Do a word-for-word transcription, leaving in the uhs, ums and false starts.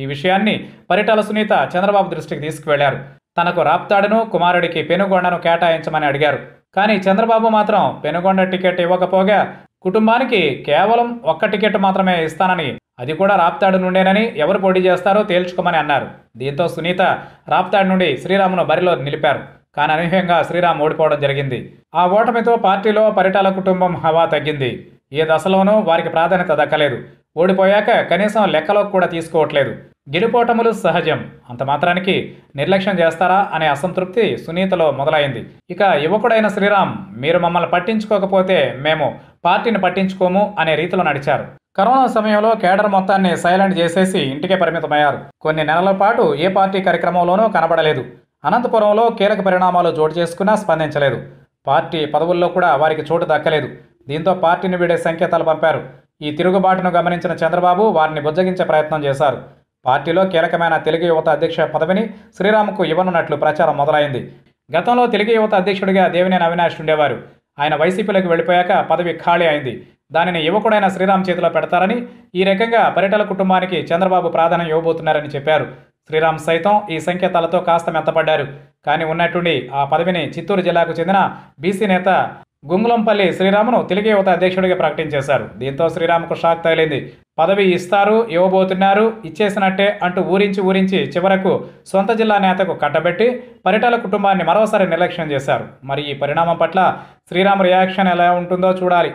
ఈ విషయాన్ని పరిటాల సునీత చంద్రబాబు దృష్టికి తీసుకువెళ్లారు. తనకు రాప్తాడును కుమారుడికి పెనుగొండను కేటాయించమని అడిగారు. కానీ చంద్రబాబు మాత్రం పెనుగొండ టికెట్ ఇవ్వకపోగా కుటుంబానికి కేవలం ఒక్క టికెట్ మాత్రమే ఇస్తానని అది కూడా రాప్తాడు నుండేనని ఎవరు పోటీ చేస్తారో తేల్చుకోమని అన్నారు. దీంతో సునీత రాప్తాడు నుండి శ్రీరామును బరిలో నిలిపారు. కానీ అనూహ్యంగా శ్రీరామ్ ఓడిపోవడం జరిగింది. ఆ ఓటమితో పార్టీలో పరిటాల కుటుంబం హవా తగ్గింది. ఏ దశలోనూ వారికి ప్రాధాన్యత దక్కలేదు. ఓడిపోయాక కనీసం లెక్కలోకి కూడా తీసుకోవట్లేదు. గెలుపోటములు సహజం, అంత మాత్రానికి నిర్లక్ష్యం చేస్తారా అనే అసంతృప్తి సునీతలో మొదలైంది. ఇక యువకుడైన శ్రీరామ్ మీరు మమ్మల్ని పట్టించుకోకపోతే మేము పార్టీని పట్టించుకోము అనే రీతిలో నడిచారు. కరోనా సమయంలో కేడర్ మొత్తాన్ని సైలెంట్ చేసేసి ఇంటికే పరిమితమయ్యారు. కొన్ని నెలల పాటు ఏ పార్టీ కార్యక్రమంలోనూ కనబడలేదు. అనంతపురంలో కీలక పరిణామాలు చోటు చేసుకున్నా స్పందించలేదు. పార్టీ పదవుల్లో కూడా వారికి చోటు దక్కలేదు. దీంతో పార్టీని వీడే సంకేతాలు పంపారు. ఈ తిరుగుబాటును గమనించిన చంద్రబాబు వారిని బుజ్జగించే ప్రయత్నం చేశారు. పార్టీలో కీలకమైన తెలుగు యువత అధ్యక్ష పదవిని శ్రీరామ్కు ఇవ్వనున్నట్లు ప్రచారం మొదలైంది. గతంలో తెలుగు యువత అధ్యక్షుడిగా దేవినేని అవినాష్ ఉండేవారు. ఆయన వైసీపీలోకి వెళ్ళిపోయాక పదవి ఖాళీ అయింది. దానిని యువకుడైన శ్రీరామ్ చేతిలో పెడతారని ఈ రకంగా పరిటాల కుటుంబానికి చంద్రబాబు ప్రాధాన్యం ఇవ్వబోతున్నారని చెప్పారు. శ్రీరామ్ సైతం ఈ సంకేతాలతో కాస్త మెత్తపడ్డారు. కానీ ఉన్నట్టుండి ఆ పదవిని చిత్తూరు జిల్లాకు చెందిన బీసీ నేత గుంగులంపల్లి శ్రీరామును తెలుగు యువత అధ్యక్షుడిగా ప్రకటించేశారు. దీంతో శ్రీరామ్కు షాక్ తగిలింది. పదవి ఇస్తారు, ఇవ్వబోతున్నారు, ఇచ్చేసినట్టే అంటూ ఊరించి ఊరించి చివరకు సొంత జిల్లా నేతకు కట్టబెట్టి పరిటాల కుటుంబాన్ని మరోసారి నిర్లక్ష్యం చేశారు. మరి ఈ పరిణామం పట్ల శ్రీరామ్ రియాక్షన్ ఎలా ఉంటుందో చూడాలి.